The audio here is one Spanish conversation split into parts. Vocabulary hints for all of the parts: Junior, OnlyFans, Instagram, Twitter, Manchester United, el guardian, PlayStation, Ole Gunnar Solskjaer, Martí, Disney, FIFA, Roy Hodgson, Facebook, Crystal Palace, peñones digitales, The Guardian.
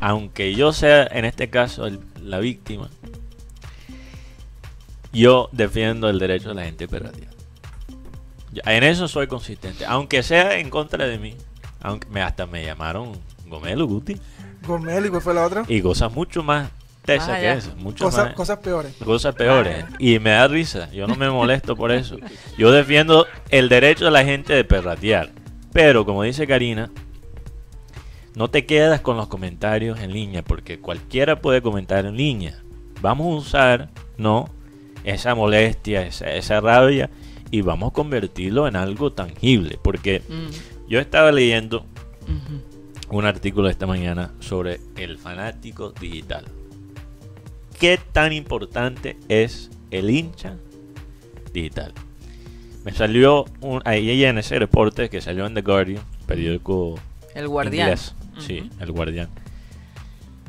aunque yo sea en este caso la víctima, yo defiendo el derecho de la gente operativa. En eso soy consistente, aunque sea en contra de mí. Aunque hasta me llamaron Gomelo, Guti. Gomelo, ¿y cuál fue la otra? Y cosas mucho más tesas que esas. Cosas peores. Cosas peores. Y me da risa. Yo no me molesto por eso. Yo defiendo el derecho de la gente de perratear. Pero, como dice Karina, no te quedas con los comentarios en línea, porque cualquiera puede comentar en línea. Vamos a usar, ¿no?, esa molestia, esa rabia, y vamos a convertirlo en algo tangible. Porque yo estaba leyendo un artículo esta mañana sobre el fanático digital. ¿Qué tan importante es el hincha digital? Me salió ahí en ese reporte que salió en The Guardian, periódico El Guardián. Inglés. Sí, El Guardián.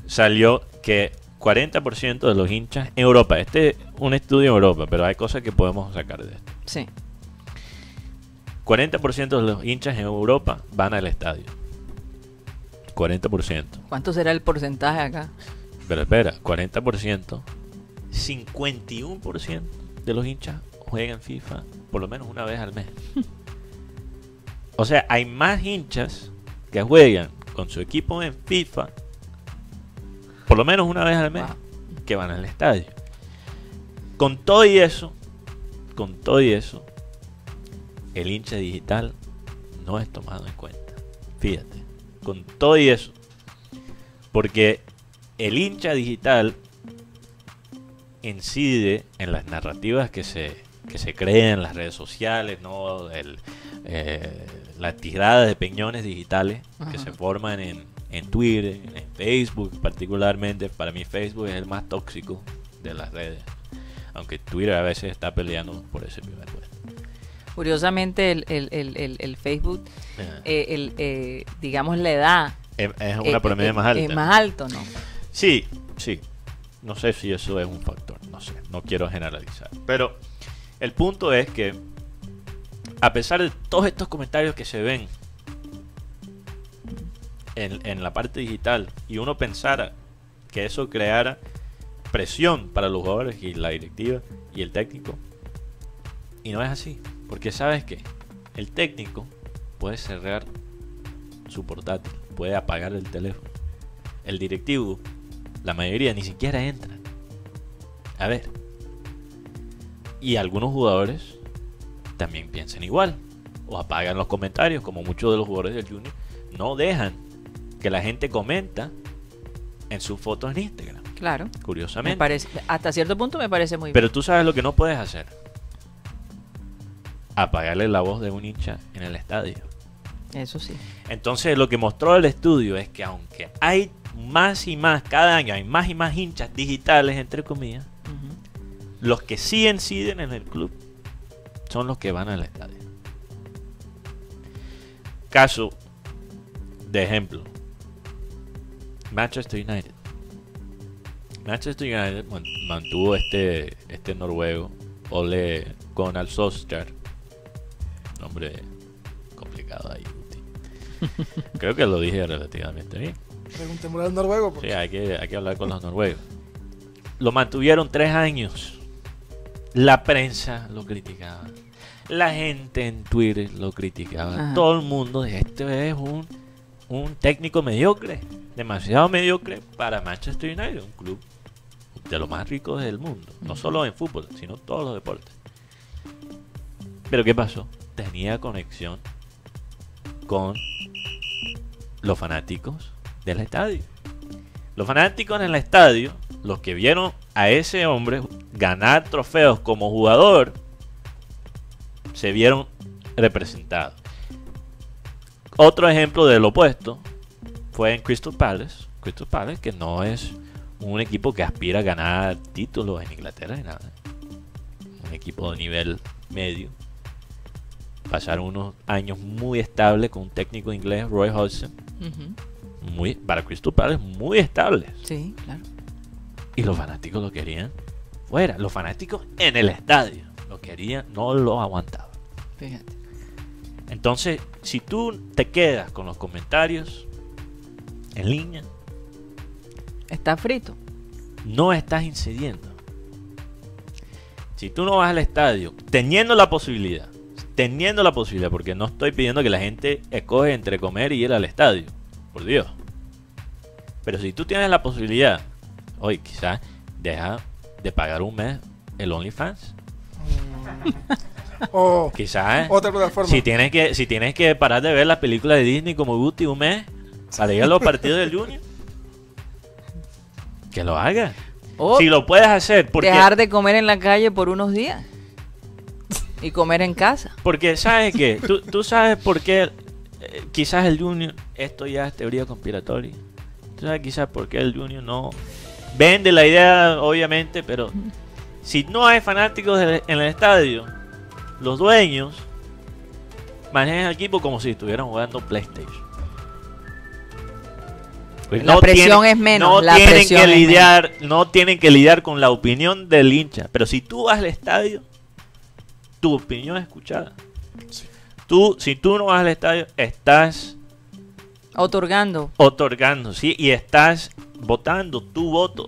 Salió que 40% de los hinchas en Europa, este es un estudio en Europa, pero hay cosas que podemos sacar de esto. Sí. 40% de los hinchas en Europa van al estadio. 40%. ¿Cuánto será el porcentaje acá? Pero espera, 40%. 51% de los hinchas juegan FIFA por lo menos una vez al mes. O sea, hay más hinchas que juegan con su equipo en FIFA por lo menos una vez al mes que van al estadio. Con todo y eso, el hincha digital no es tomado en cuenta. Fíjate, con todo y eso. Porque el hincha digital incide en las narrativas que se crean en las redes sociales, ¿no? Las tiradas de peñones digitales que se forman en Twitter, en Facebook particularmente. Para mí Facebook es el más tóxico de las redes, aunque Twitter a veces está peleando por ese primer puesto. Curiosamente el Facebook, digamos la edad es una promedio más alta. Es más alto, ¿no? Sí, sí. No sé si eso es un factor, no sé. No quiero generalizar. Pero el punto es que, a pesar de todos estos comentarios que se ven en la parte digital, y uno pensara que eso creara presión para los jugadores y la directiva y el técnico, y no es así. Porque sabes que el técnico puede cerrar su portátil, puede apagar el teléfono. El directivo, la mayoría ni siquiera entra a ver, y algunos jugadores también piensan igual o apagan los comentarios, como muchos de los jugadores del Junior no dejan que la gente comenta en sus fotos en Instagram. Claro, curiosamente me parece, hasta cierto punto me parece muy bien. Pero tú sabes lo que no puedes hacer: apagarle la voz de un hincha en el estadio. Eso sí. Entonces, lo que mostró el estudio es que, aunque hay más y más, cada año hay más y más hinchas digitales, entre comillas, los que sí inciden en el club son los que van al estadio. Caso de ejemplo: Manchester United. Manchester United mantuvo este noruego, Ole Gunnar Solskjaer, nombre complicado ahí. Creo que lo dije relativamente bien. Preguntémosle al noruego. Sí, hay que hablar con los noruegos. Lo mantuvieron 3 años. La prensa lo criticaba, la gente en Twitter lo criticaba. Todo el mundo dice: este es un técnico mediocre, demasiado mediocre para Manchester United, un club de los más ricos del mundo, no solo en fútbol, sino en todos los deportes. Pero ¿qué pasó? Tenía conexión con los fanáticos del estadio. Los fanáticos en el estadio, los que vieron a ese hombre ganar trofeos como jugador, se vieron representados. Otro ejemplo del opuesto fue en Crystal Palace. Crystal Palace, que no es un equipo que aspira a ganar títulos en Inglaterra ni nada, un equipo de nivel medio. Pasaron unos años muy estables con un técnico inglés, Roy Hodgson. Para Crystal Palace, muy estables. Sí, claro. Y los fanáticos lo querían fuera. Los fanáticos en el estadio lo querían, no lo aguantaban. Fíjate. Entonces, si tú te quedas con los comentarios en línea, estás frito. No estás incidiendo. Si tú no vas al estadio teniendo la posibilidad, porque no estoy pidiendo que la gente escoge entre comer y ir al estadio, por Dios. Pero si tú tienes la posibilidad, hoy quizás deja de pagar un mes el OnlyFans. O quizás otra plataforma. Si tienes que parar de ver las películas de Disney como Guti un mes para ir a los partidos del Junior, que lo hagas. Si lo puedes hacer, porque dejar de comer en la calle por unos días y comer en casa. Porque sabes que tú sabes por qué quizás el Junior, esto ya es teoría conspiratoria, tú sabes quizás por qué el Junior no vende la idea, obviamente, pero si no hay fanáticos en el estadio, los dueños manejan el equipo como si estuvieran jugando PlayStation. La presión es menos. No tienen que lidiar con la opinión del hincha. Pero si tú vas al estadio, tu opinión es escuchada. Sí. Si tú no vas al estadio, estás otorgando, sí, y estás votando tu voto.